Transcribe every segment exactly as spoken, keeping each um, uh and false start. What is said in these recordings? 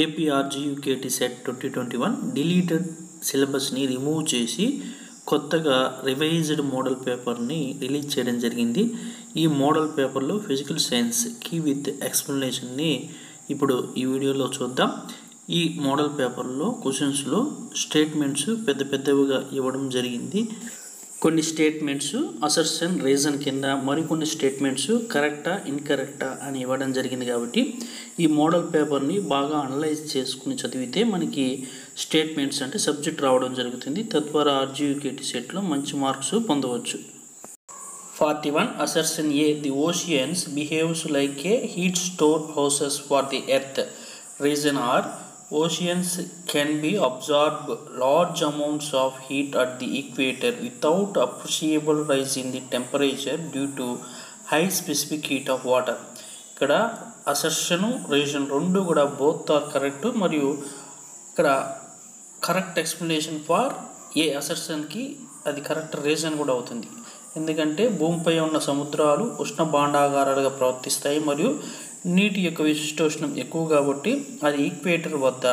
A P R G U K T set twenty twenty one deleted సిలబస్ని remove చేసి కొత్తగా revised model పేపర్ని release చేయడం జరిగింది. ఈ మోడల్ పేపర్లో ఫిజికల్ సైన్స్ కీ విత్ ఎక్స్ప్లెనేషన్ని ఇప్పుడు ఈ వీడియోలో చూద్దాం. ఈ మోడల్ పేపర్లో క్వశ్చన్స్లో స్టేట్మెంట్స్ పెద్ద పెద్దవిగా ఇవ్వడం జరిగింది. కొన్ని స్టేట్మెంట్స్ అసర్షన్ రీజన్ కింద, మరికొన్ని స్టేట్మెంట్స్ కరెక్టా ఇన్కరెక్టా అని ఇవ్వడం జరిగింది. కాబట్టి ఈ మోడల్ పేపర్ని బాగా అనలైజ్ చేసుకుని చదివితే మనకి స్టేట్మెంట్స్ అంటే సబ్జెక్ట్ రావడం జరుగుతుంది. తద్వారా ఆర్జీయూకేటీ సెట్లో మంచి మార్క్స్ పొందవచ్చు. Forty one assertion A, the oceans behaves like a heat store houses for the earth. Reason R oceans can be absorb large amounts of heat at the equator without appreciable rise in the temperature due to high specific heat of water. ikkada assertion reason rendu kuda both are correct. mariyu ikkada correct explanation for a assertion ki adi correct reason kuda avutundi. ఎందుకంటే భూమిపై ఉన్న సముద్రాలు ఉష్ణ భాండాగారాలుగా ప్రవర్తిస్తాయి మరియు నీటి యొక్క విశిష్టోష్ణం ఎక్కువ కాబట్టి అది ఈక్వేటర్ వద్ద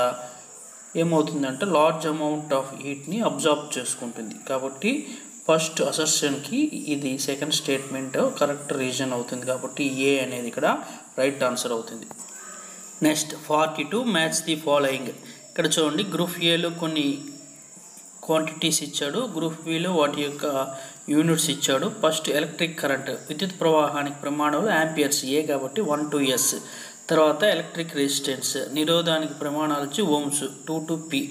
ఏమవుతుందంటే లార్జ్ అమౌంట్ ఆఫ్ హీట్ని అబ్జార్బ్ చేసుకుంటుంది. కాబట్టి ఫస్ట్ అసర్షన్కి ఇది సెకండ్ స్టేట్మెంట్ కరెక్ట్ రీజన్ అవుతుంది. కాబట్టి ఏ అనేది ఇక్కడ రైట్ ఆన్సర్ అవుతుంది. Next forty two match the following. ఇక్కడ చూడండి, గ్రూప్ ఏలో కొన్ని క్వాంటిటీస్ ఇచ్చాడు, గ్రూప్ బిలో వాటి యొక్క యూనిట్స్ ఇచ్చాడు. ఫస్ట్ ఎలక్ట్రిక్ కరెంట్, విద్యుత్ ప్రవాహానికి ప్రమాణాలు యాంపియర్స్ ఏ కాబట్టి వన్ టు ఎస్. తర్వాత ఎలక్ట్రిక్ రెసిస్టెన్స్, నిరోధానికి ప్రమాణాలు వచ్చి ohms two to P.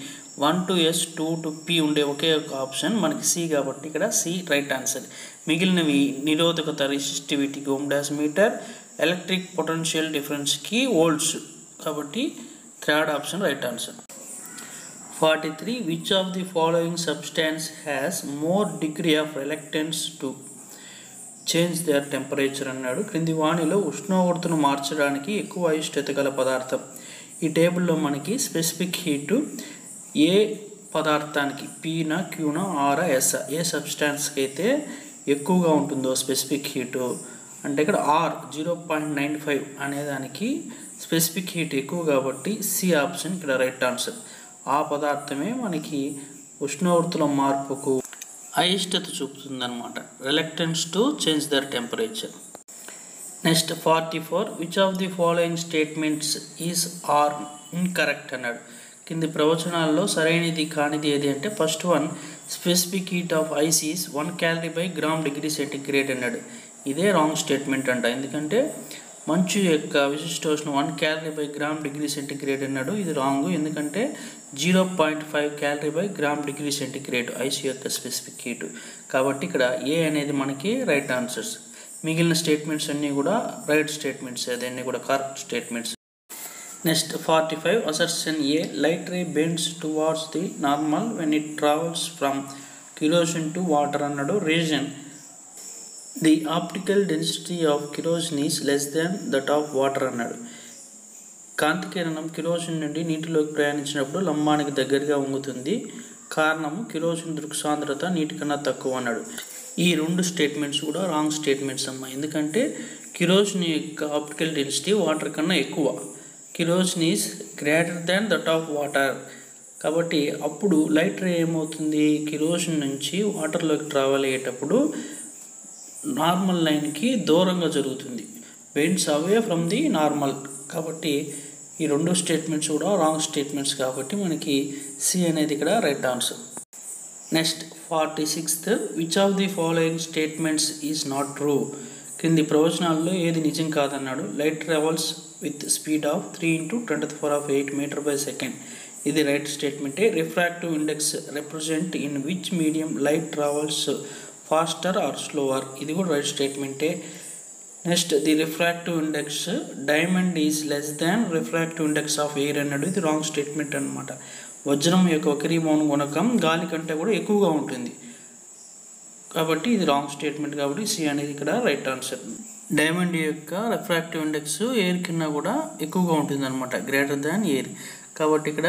One to S two to P ఉండే ఒకే ఒక ఆప్షన్ మనకి సి కాబట్టి ఇక్కడ సి రైట్ ఆన్సర్. మిగిలినవి నిరోధకత రెసిస్టివిటీకి ohm dash metre, electric potential డిఫరెన్స్కి వోల్ట్స్ కాబట్టి third option right answer. Forty three which of the following substance has more degree of reluctance to change their temperature అన్నాడు. క్రింది వాణిలో ఉష్ణోగ్రతను మార్చడానికి ఎక్కువ అయిష్టత గల పదార్థం. ఈ టేబుల్లో మనకి స్పెసిఫిక్ హీటు ఏ పదార్థానికి పీనా క్యూనా ఆరా ఎస్ఆ, ఏ సబ్స్టాన్స్కి అయితే ఎక్కువగా ఉంటుందో స్పెసిఫిక్ హీటు అంటే ఇక్కడ R zero point nine five అనేదానికి స్పెసిఫిక్ హీట్ ఎక్కువ కాబట్టి సి ఆప్షన్ ఇక్కడ రైట్ ఆన్సర్. ఆ పదార్థమే మనకి ఉష్ణోగ్రతల మార్పుకు అయిష్టత చూపుతుందన్నమాట, reluctance to change their temperature. Next forty four which of the following statements is are incorrect అన్నాడు. కింది ప్రవచనాల్లో సరైనది కానిది ఏది అంటే first one specific heat of ice is one calorie by gram degree centigrade అన్నాడు. ఇదే రాంగ్ స్టేట్మెంట్ అంట, ఎందుకంటే మంచు యొక్క విశిష్టోష్ణం one calorie by gram degree centigrade అన్నాడు. ఇది రాంగ్, ఎందుకంటే zero point five calorie by gram degree centigrade ice యొక్క స్పెసిఫిక్ హీటు. కాబట్టి ఇక్కడ ఏ అనేది మనకి రైట్ ఆన్సర్స్. మిగిలిన స్టేట్మెంట్స్ అన్నీ కూడా రైట్ స్టేట్మెంట్స్, అదన్నీ కూడా correct statements. Next forty five assertion A, light ray bends towards the normal when it travels from kerosene to water అన్నాడు. Reason the optical density of kerosene is less than that of water అన్నాడు. కాంతి కిరణం kerosene నుండి నీటిలోకి ప్రయాణించినప్పుడు లంబానికి దగ్గరగా ఉంగుతుంది. కారణము kerosene దృక్సాంద్రత నీటి కన్నా తక్కువ అన్నాడు. ఈ రెండు స్టేట్మెంట్స్ కూడా రాంగ్ స్టేట్మెంట్స్ అమ్మా, ఎందుకంటే కిరోసిన్ యొక్క ఆప్టికల్ డెన్సిటీ వాటర్ కన్నా ఎక్కువ. Kerosene is greater than that of water కాబట్టి అప్పుడు లైట్ రే ఏమవుతుంది, కిరోసిన్ నుంచి వాటర్లోకి ట్రావెల్ అయ్యేటప్పుడు నార్మల్ లైన్కి దూరంగా జరుగుతుంది, bends away from the normal. కాబట్టి ఈ రెండు స్టేట్మెంట్స్ కూడా రాంగ్ స్టేట్మెంట్స్ కాబట్టి మనకి సి అనేది ఇక్కడ right answer. Next forty sixth which of the following statements is not true, కింది ప్రవచనాల్లో ఏది నిజం కాదన్నాడు. Light travels with speed of three into twenty four of eight metre by second, ఇది రైట్ స్టేట్మెంటే. Refractive index represent in which medium light travels faster or slower, ఇది కూడా right స్టేట్మెంటే. Next the refractive index diamond is less than refractive index of air అన్నాడు. ఇది wrong statement అనమాట. వజ్రం యొక్క ఒకరి మౌన గుణకం గాలి కంటే కూడా ఎక్కువగా ఉంటుంది కాబట్టి ఇది రాంగ్ స్టేట్మెంట్ కాబట్టి సి అనేది ఇక్కడ రైట్ ఆన్సర్. డైమండ్ యొక్క రిఫ్రాక్టివ్ ఇండెక్స్ ఎయిర్ కన్నా కూడా ఎక్కువగా ఉంటుంది అనమాట, గ్రేటర్ దాన్ ఎయిర్. కాబట్టి ఇక్కడ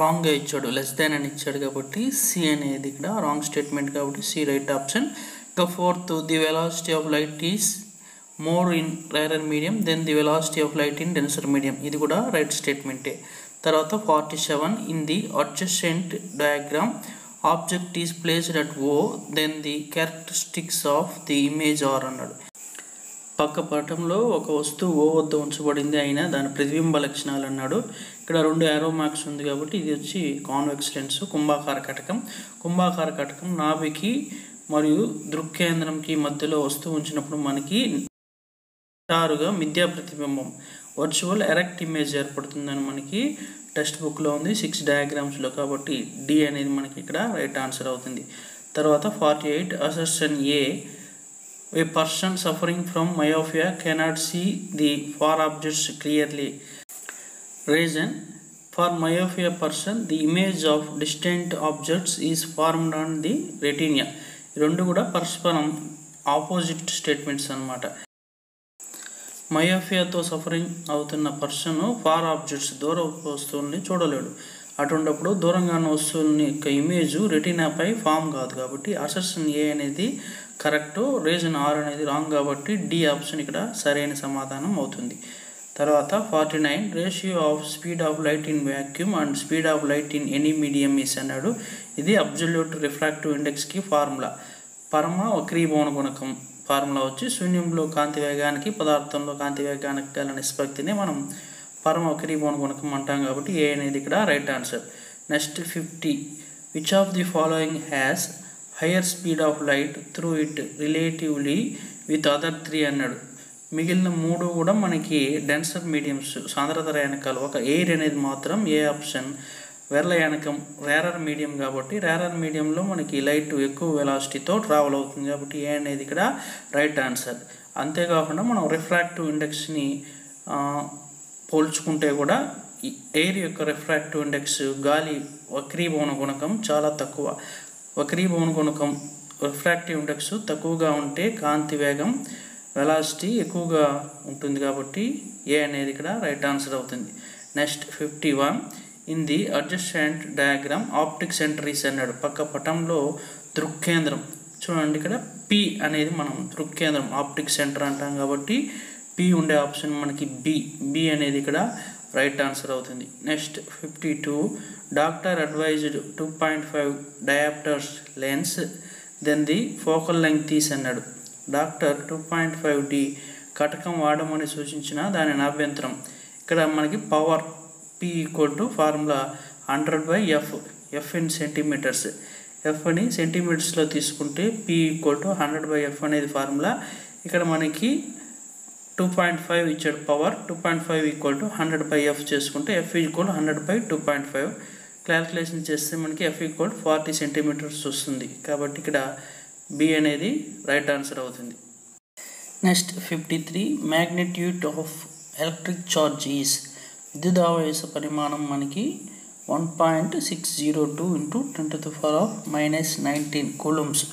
రాంగ్గా ఇచ్చాడు, లెస్ దాన్ అని ఇచ్చాడు కాబట్టి సి అనేది ఇక్కడ రాంగ్ స్టేట్మెంట్ కాబట్టి సి రైట్ ఆప్షన్. ఇంకా fourth the velocity of light is more in rarer medium than the velocity of light in denser medium. This is the right statement. Then forty-seven, in the adjacent diagram, object is placed at O, then the characteristics of the image are announced. పక్క పాఠంలో ఒక వస్తువు ఓ వద్ద ఉంచబడింది అయినా దాని ప్రతిబింబ లక్షణాలు అన్నాడు. ఇక్కడ రెండు యారో మార్క్స్ ఉంది కాబట్టి ఇది వచ్చి కాన్వెక్స్ లెన్స్, కుంభాకార కటకం. కుంభాకార కటకం నాభికి మరియు దృక్కేంద్రంకి మధ్యలో వస్తువు ఉంచినప్పుడు మనకి తారుగా మిథ్యా ప్రతిబింబం వర్చువల్ ఎరెక్ట్ ఇమేజ్ ఏర్పడుతుందని మనకి టెక్స్ట్ బుక్లో ఉంది సిక్స్ డయాగ్రామ్స్లో, కాబట్టి డి అనేది మనకి ఇక్కడ రైట్ ఆన్సర్ అవుతుంది. తర్వాత forty eight assertion A, a person suffering from myopia cannot see the far objects clearly. Reason: for myopia person, the image of distant objects is formed on the retina. Rendu kuda parasparam opposite statements anamata. Myopia tho suffering avutunna person far objects dooram vastuvulni chudaledu. అటువంటిప్పుడు దూరంగా వస్తువుని యొక్క image రెటీనాపై form కాదు కాబట్టి assertion A అనేది correct, reason R అనేది wrong కాబట్టి D option ఇక్కడ సరైన సమాధానం అవుతుంది. తర్వాత forty nine ratio of speed of light in vacuum and speed of light in any medium is అన్నాడు. ఇది అబ్జల్యూట్ రిఫ్రాక్టివ్ ఇండెక్స్కి ఫార్ములా, పరమ వక్రీభవన గుణకం ఫార్ములా వచ్చి శూన్యంలో కాంతి వేగానికి పదార్థంలో కాంతి వేగానికి గల నిష్పత్తిని మనం పరమ వక్రీభవన గుణకం అంటాం కాబట్టి ఏ అనేది ఇక్కడ right answer. Next fifty, which of the following has higher speed of light through it relatively with other three అన్నాడు. మిగిలిన మూడు కూడా మనకి డెన్సర్ మీడియమ్స్, సాంద్రత యానకాలు. ఒక ఎయిర్ అనేది మాత్రం ఏ ఆప్షన్ వెరల యానకం, రేరర్ మీడియం కాబట్టి రేరర్ మీడియంలో మనకి లైట్ ఎక్కువ వెలాసిటీతో ట్రావెల్ అవుతుంది కాబట్టి ఏ అనేది ఇక్కడ రైట్ ఆన్సర్. అంతేకాకుండా మనం రిఫ్రాక్టివ్ ఇండెక్స్ని పోల్చుకుంటే కూడా ఎయిర్ యొక్క రిఫ్రాక్టివ్ ఇండెక్స్, గాలి వక్రీభవన గుణకం చాలా తక్కువ. వక్రీభవన గుణకం రిఫ్రాక్టివ్ ఇండెక్స్ తక్కువగా ఉంటే కాంతి వేగం వెలాసిటీ ఎక్కువగా ఉంటుంది కాబట్టి ఏ అనేది ఇక్కడ రైట్ ఆన్సర్ అవుతుంది. Next fifty one in the adjacent diagram optic centre is అన్నాడు. పక్క పటంలో దృక్కేంద్రం చూడండి, ఇక్కడ పి అనేది మనం దృక్కేంద్రం ఆప్టిక్ సెంటర్ అంటాం కాబట్టి పి ఉండే ఆప్షన్ మనకి బి బి అనేది ఇక్కడ రైట్ ఆన్సర్ అవుతుంది. Next fifty two doctor advised two point five dioptres lens then the focal length తీసి అన్నాడు. Doctor two point five D కటకం వాడమని సూచించిన దాని అభ్యంతరం ఇక్కడ మనకి power P equal to formula hundred by F, F in centimetres, F అని సెంటీమీటర్స్లో తీసుకుంటే P equal to hundred by F అనేది ఫార్ములా. ఇక్కడ మనకి టూ పాయింట్ ఫైవ్ ఇచ్చాడు power, two point five equal to hundred by F చేసుకుంటే F equal hundred by two point five calculation చేస్తే మనకి ఎఫ్ ఈక్వల్ ఫార్టీ సెంటీమీటర్స్ వస్తుంది కాబట్టి ఇక్కడ బి అనేది రైట్ ఆన్సర్ అవుతుంది. Next fifty three magnitude of electric charge is, విద్యుత్ ఆవేశ పరిమాణం మనకి one point six zero two into ten to the power of minus nineteen coulombs,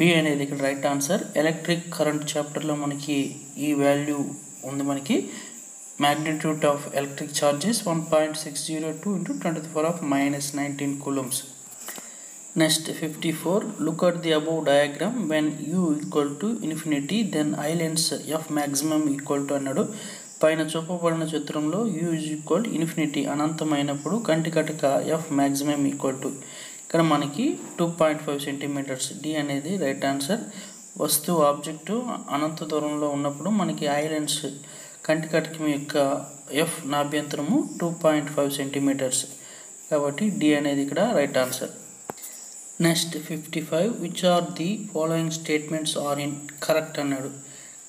B అనేది ఇక్కడ రైట్ ఆన్సర్. ఎలక్ట్రిక్ కరెంట్ చాప్టర్లో మనకి ఈ వాల్యూ ఉంది. మనకి magnitude of electric charges one point six zero two into twenty four of minus nineteen coulombs. Next fifty four look at the above diagram when U equal to infinity then eye lens F maximum equal to అన్నాడు. పైన చూపబడిన చిత్రంలో U is equal infinity అనంతమైనప్పుడు కంటి కటక F maximum equal to ఇక్కడ మనకి two point five centimetres, D అనేది రైట్ ఆన్సర్. వస్తువు ఆబ్జెక్టు అనంత దూరంలో ఉన్నప్పుడు మనకి ఐ లెన్స్ కంటి కటకం యొక్క ఎఫ్ నాభ్యంతరము టూ పాయింట్ ఫైవ్ సెంటీమీటర్స్ కాబట్టి డి అనేది ఇక్కడ right answer. Next fifty five which are the following statements are incorrect అన్నాడు.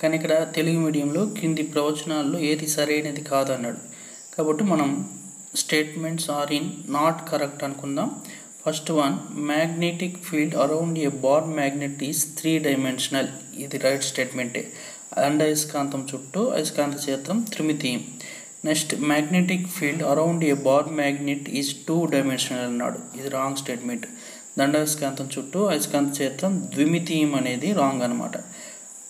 కానీ ఇక్కడ తెలుగు మీడియంలో కింది ప్రవచనాల్లో ఏది సరైనది కాదు అన్నాడు కాబట్టి మనం statements are in not correct అనుకుందాం. First one, magnetic field around a bar magnet is three dimensional, ఇది రైట్ స్టేట్మెంటే. అండ్ అయస్కాంతం చుట్టూ అయస్కాంత క్షేత్రం త్రిమితీయం. Next, magnetic field around a bar magnet is two dimensional అన్నాడు, ఇది రాంగ్ స్టేట్మెంట్. దండాయస్కాంతం చుట్టూ అయస్కాంత క్షేత్రం ద్విమితీయం అనేది రాంగ్ అనమాట.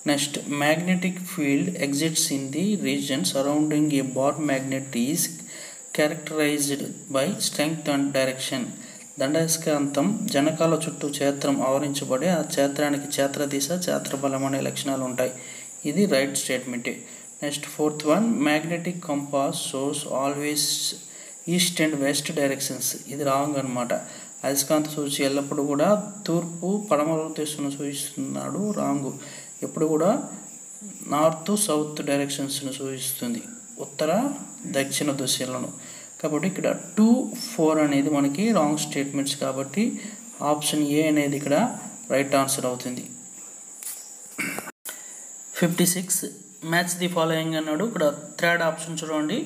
Next, magnetic field exits in the region surrounding a bar magnet is characterised by strength and direction. దండాయస్కాంతం జనకాల చుట్టూ క్షేత్రం ఆవరించబడి ఆ క్షేత్రానికి క్షేత్ర దిశ, క్షేత్రబలం అనే లక్షణాలు ఉంటాయి. ఇది right statement. Next fourth one, magnetic compass shows always east and west directions. ఇది రాంగ్ అనమాట. అయస్కాంత సూచి ఎల్లప్పుడూ కూడా తూర్పు పడమర దిశను సూచిస్తున్నాడు, రాంగు. ఎప్పుడు కూడా నార్త్ సౌత్ డైరెక్షన్స్ను సూచిస్తుంది, ఉత్తర దక్షిణ దిశలను. కాబట్టి ఇక్కడ టూ ఫోర్ అనేది మనకి రాంగ్ స్టేట్మెంట్స్, కాబట్టి ఆప్షన్ ఏ అనేది ఇక్కడ రైట్ ఆన్సర్ అవుతుంది. Fifty six match the following అన్నాడు. ఇక్కడ థర్డ్ ఆప్షన్ చూడండి,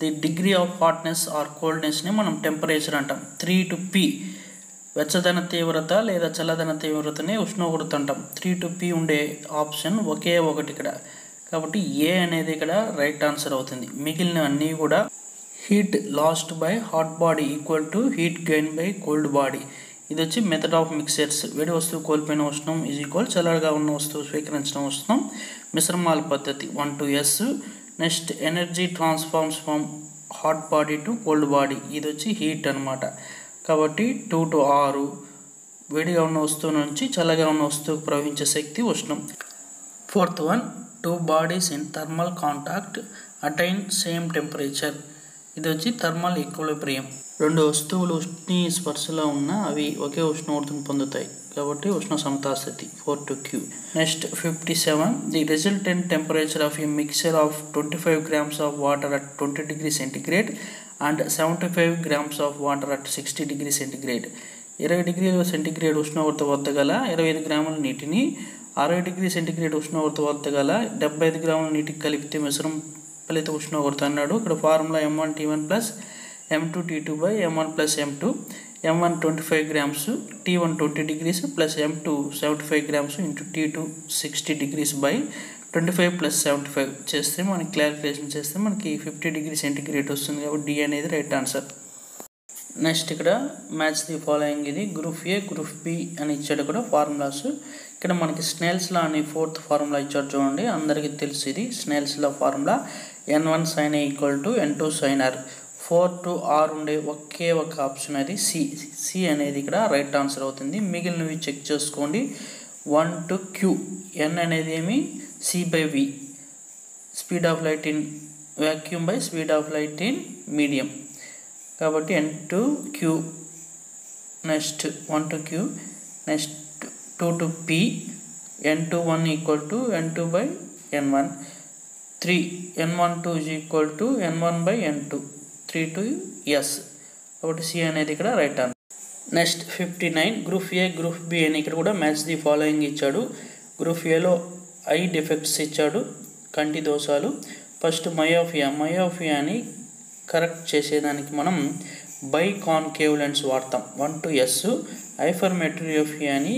the degree of hotness or కోల్డ్నెస్ని మనం టెంపరేచర్ అంటాం. త్రీ టు పి వెచ్చదన తీవ్రత లేదా చల్లదన తీవ్రతని ఉష్ణోగ్రత అంటాం. త్రీ టు పి ఉండే ఆప్షన్ ఒకే ఒకటి ఇక్కడ, కాబట్టి ఏ అనేది ఇక్కడ రైట్ ఆన్సర్ అవుతుంది. మిగిలిన అన్నీ కూడా heat lost by hot body equal to heat gain by cold body. ఇది వచ్చి మెథడ్ ఆఫ్ మిక్సర్స్, వేడి వస్తువు కోల్పోయిన ఉష్ణం ఈజ్ ఈక్వల్ చల్లగా ఉన్న వస్తువు స్వీకరించిన ఉష్ణం, మిశ్రమాల పద్ధతి one to S. Next energy transforms from hot body to cold body, ఇది వచ్చి హీట్ అనమాట. కాబట్టి టూ టు ఆరు, వేడిగా ఉన్న వస్తువు నుంచి చల్లగా ఉన్న వస్తువుకు ప్రవహించే శక్తి ఉష్ణం. Fourth one, two bodies in thermal contact attain same temperature, ఇది వచ్చి థర్మల్ ఈక్విలిబ్రియం. రెండు వస్తువులు ఉష్ణ స్పర్శలో ఉన్న అవి ఒకే ఉష్ణోగ్రతను పొందుతాయి, కాబట్టి ఉష్ణ సమతాస్థితి four to Q. Next fifty seven, the resultant temperature of a mixture of twenty five grams of water at twenty degree centigrade and seventy five grams of water at sixty degree centigrade. ఇరవై డిగ్రీల centigrade ఉష్ణోగ్రత వద్ద గల ఇరవై ఐదు గ్రాముల నీటిని అరవై డిగ్రీ సెంటిగ్రేడ్ ఉష్ణోగ్రత వద్ద గల డెబ్బై ఐదు గ్రాముల నీటికి కలిపితే మిశ్రమం ఫలిత ఉష్ణోగ్రత అన్నాడు. ఇక్కడ formula M one T one plus M two T two by M one plus M two. M one twenty five grams, T one twenty degrees plus M two seventy five grams into T two sixty degrees by twenty five plus seventy five చేస్తే మనకి clarification చేస్తే మనకి fifty degree centigrade వస్తుంది, కాబట్టి D అనేది right answer. Next ఇక్కడ match the following, ఇది group A group B అని ఇచ్చాడు కూడా ఫార్ములాస్. ఇక్కడ మనకి స్నేల్స్ లా అని ఫోర్త్ ఫార్ములా ఇచ్చాడు చూడండి, అందరికీ తెలుసు ఇది Snell's law formula. N one sine A equal to N two sine R. Four to R ఉండే ఒకే ఒక ఆప్షన్ అది సి, సి అనేది ఇక్కడ రైట్ ఆన్సర్ అవుతుంది. మిగిలినవి చెక్ చేసుకోండి, వన్ టు క్యూ. ఎన్ అనేది ఏమి C by V, speed of light in vacuum by speed of light in medium, కాబట్టి N to Q. Next one to Q, next two to P, N two one equal to N two by N one. Three N one two is equal to N one by N two, three to S, కాబట్టి C అనేది ఇక్కడ right answer. Next fifty nine group A group B అని ఇక్కడ కూడా match the following ఇచ్చాడు. Group ఏలో eye defects ఇచ్చాడు, కంటి దోషాలు. ఫస్ట్ మయోపియా, మయోపియాని కరెక్ట్ చేసేదానికి మనం బై కాన్కేవ్ లెన్స్ వాడతాం వన్ టు ఎస్. ఐఫర్మెట్రియోపియాని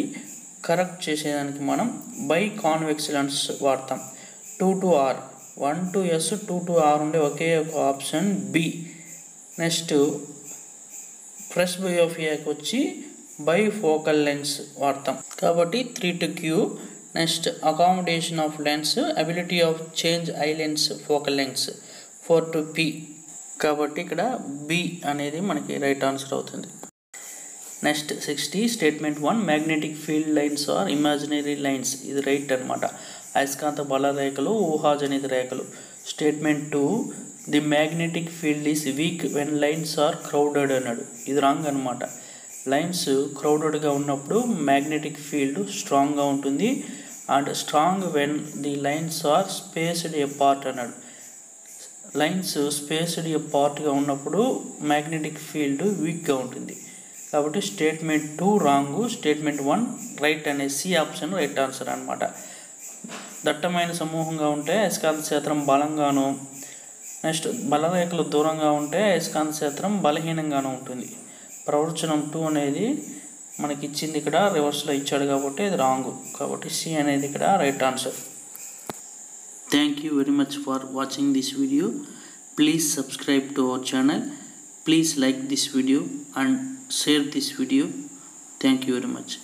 కరెక్ట్ చేసేదానికి మనం బై కాన్వెక్స్ లెన్స్ వాడతాం two to R. One to S two to R ఉండే ఒకే ఒక ఆప్షన్ బి. నెక్స్ట్ ఫ్రెష్ బయోపియాకి వచ్చి బై ఫోకల్ లెన్స్ వాడతాం, కాబట్టి three to Q. Next accommodation of lens, ability of change eye lens focal lens four to P, కాబట్టి ఇక్కడ బి అనేది మనకి రైట్ ఆన్సర్ అవుతుంది. Next sixty statement one, magnetic field lines are imaginary lines, ఇది right అనమాట. అయస్కాంత బల రేఖలు ఊహాజనిత రేఖలు. Statement two, the magnetic field is weak when lines are crowded అన్నాడు, ఇది రాంగ్ అనమాట. లైన్స్ క్రౌడెడ్గా ఉన్నప్పుడు మ్యాగ్నెటిక్ ఫీల్డ్ స్ట్రాంగ్గా ఉంటుంది, and strong when the lines are spaced apart అన్నాడు. లైన్స్ స్పేస్డ్ అపార్ట్గా ఉన్నప్పుడు మ్యాగ్నెటిక్ ఫీల్డ్ వీక్గా ఉంటుంది, కాబట్టి statement two wrong, statement one right అనే సి ఆప్షన్ రైట్ ఆన్సర్ అనమాట. దట్టమైన సమూహంగా ఉంటే అయస్కాంత క్షేత్రం బలంగాను, నెక్స్ట్ బలరేఖలు దూరంగా ఉంటే అయస్కాంత క్షేత్రం బలహీనంగాను ఉంటుంది. ప్రవచనం టూ అనేది మనకి ఇచ్చింది ఇక్కడ రివర్స్లో ఇచ్చాడు, కాబట్టి ఇది రాంగు, కాబట్టి సి అనేది ఇక్కడ right answer. Thank you very much for watching this video. Please subscribe to our channel. Please like this video and share this video. Thank you very much.